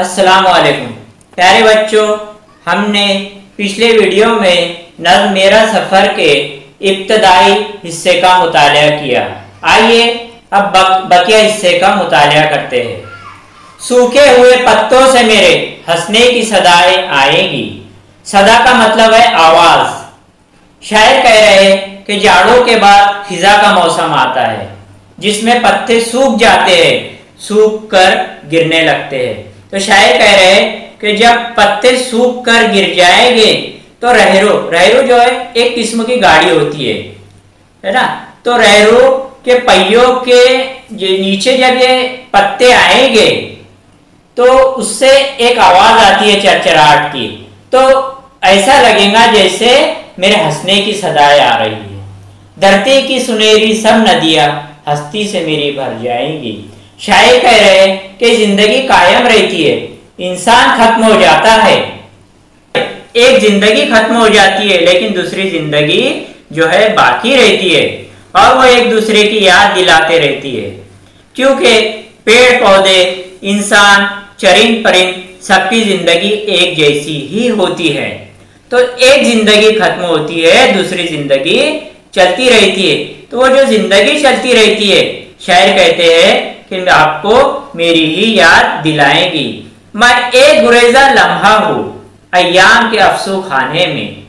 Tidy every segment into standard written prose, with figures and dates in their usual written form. अस्सलाम वालेकुम प्यारे बच्चों, हमने पिछले वीडियो में नज़्म मेरा सफ़र के इब्तदाई हिस्से का मुताला किया। आइए अब बकिया हिस्से का मुताला करते हैं। सूखे हुए पत्तों से मेरे हंसने की सदाएं आएगी। सदा का मतलब है आवाज़। शायर कह रहे हैं कि जाड़ों के बाद खिज़ा का मौसम आता है, जिसमें पत्ते सूख जाते हैं, सूख कर गिरने लगते हैं। तो शायर कह रहे हैं कि जब पत्ते सूख कर गिर जाएंगे तो रहेरो जो है एक किस्म की गाड़ी होती है ना। तो रहेरो के पहियों के नीचे जब ये पत्ते आएंगे तो उससे एक आवाज आती है चरचराहट की। तो ऐसा लगेगा जैसे मेरे हंसने की सदाएं आ रही है। धरती की सुनहरी सब नदियां हस्ती से मेरी भर जाएंगी। शायर कह रहे हैं कि जिंदगी कायम रहती है, इंसान खत्म हो जाता है। एक जिंदगी खत्म हो जाती है लेकिन दूसरी जिंदगी जो है बाकी रहती है और वो एक दूसरे की याद दिलाते रहती है, क्योंकि पेड़ पौधे, इंसान, चरिंद परिंद सबकी जिंदगी एक जैसी ही होती है। तो एक जिंदगी खत्म होती है, दूसरी जिंदगी चलती रहती है। तो वो जो जिंदगी चलती रहती है, शायर कहते हैं कि आपको मेरी ही याद दिलाएगी। मैं एक गुरेजा लम्हा हूँ अय्याम के अफसू खाने में।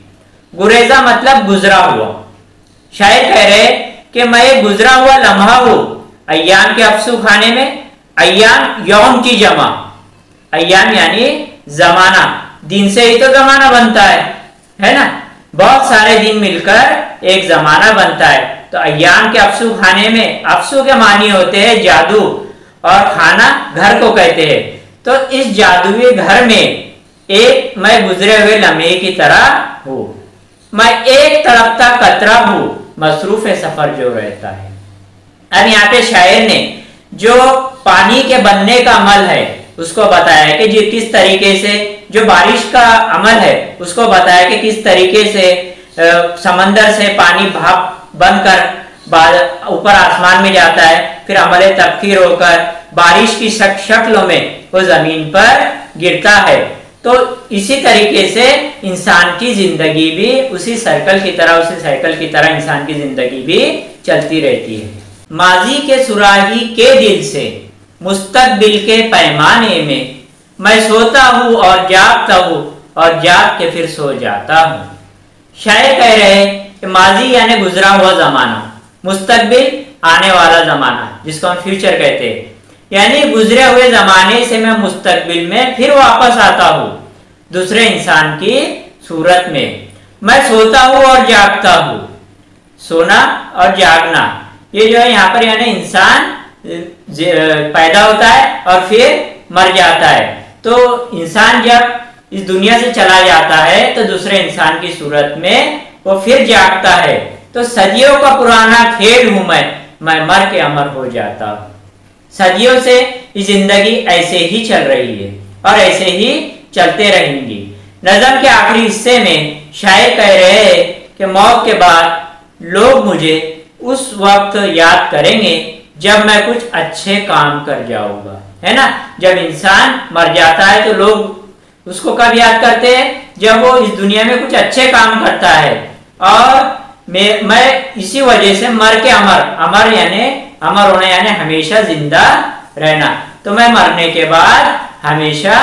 गुरेजा मतलब गुजरा हुआ। शायर कह रहे कि मैं एक गुजरा हुआ लम्हा हूँ अय्याम के अफसू खाने में। अय्याम यौम की जमा, अय्याम यानी जमाना। दिन से ही तो जमाना बनता है ना। बहुत सारे दिन मिलकर एक जमाना बनता है। तो अय्याम के अफसू खाने में, अफसू के मानी होते हैं जादू और खाना घर को कहते हैं। तो इस जादुई घर में एक मैं गुजरे हुए लम्हे की तरह हूँ। मैं एक तड़पता कतरा हूँ मसरूफ सफर जो रहता है। अब यहाँ पे शायर ने जो पानी के बनने का अमल है उसको बताया है कि जी किस तरीके से, जो बारिश का अमल है उसको बताया कि किस तरीके से समंदर से पानी भाप बनकर ऊपर आसमान में जाता है, फिर अमले तबखीर होकर बारिश की शक्लों में वो जमीन पर गिरता है। तो इसी तरीके से इंसान की जिंदगी भी उसी सर्कल की तरह इंसान की जिंदगी भी चलती रहती है। माजी के सुराही के दिल से मुस्तकबिल के पैमाने में मैं सोता हूँ और जागता हूँ और जाग के फिर सो जाता हूँ। शायर कह रहे हैं कि माजी यानी गुजरा हुआ जमाना, मुस्तकबिल आने वाला जमाना जिसको हम फ्यूचर कहते हैं, यानी गुजरे हुए जमाने से मैं मुस्तकबिल में फिर वापस आता हूँ दूसरे इंसान की सूरत में। मैं सोता हूँ और जागता हूँ। सोना और जागना ये जो है यहाँ पर यानी इंसान पैदा होता है और फिर मर जाता है। तो इंसान जब इस दुनिया से चला जाता है तो दूसरे इंसान की सूरत में वो फिर जागता है। तो सदियों का पुराना खेल हूं मैं मर के अमर हो जाता हूँ। सदियों से जिंदगी ऐसे ही चल रही है और ऐसे ही चलते रहेंगी। नज़म के आखिरी हिस्से में शायर कह रहे हैं कि मौत के बाद लोग मुझे उस वक्त याद करेंगे जब मैं कुछ अच्छे काम कर जाऊंगा, है ना। जब इंसान मर जाता है तो लोग उसको कब याद करते हैं, जब वो इस दुनिया में कुछ अच्छे काम करता है। और मैं इसी वजह से मर के अमर यानी अमर होना यानी हमेशा जिंदा रहना। तो मैं मरने के बाद हमेशा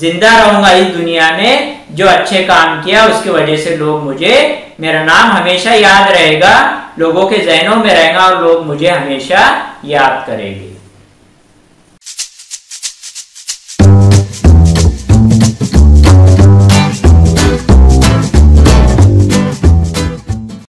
जिंदा रहूंगा। इस दुनिया में जो अच्छे काम किया उसकी वजह से लोग मुझे, मेरा नाम हमेशा याद रहेगा, लोगों के जहनों में रहेगा और लोग मुझे हमेशा याद करेंगे।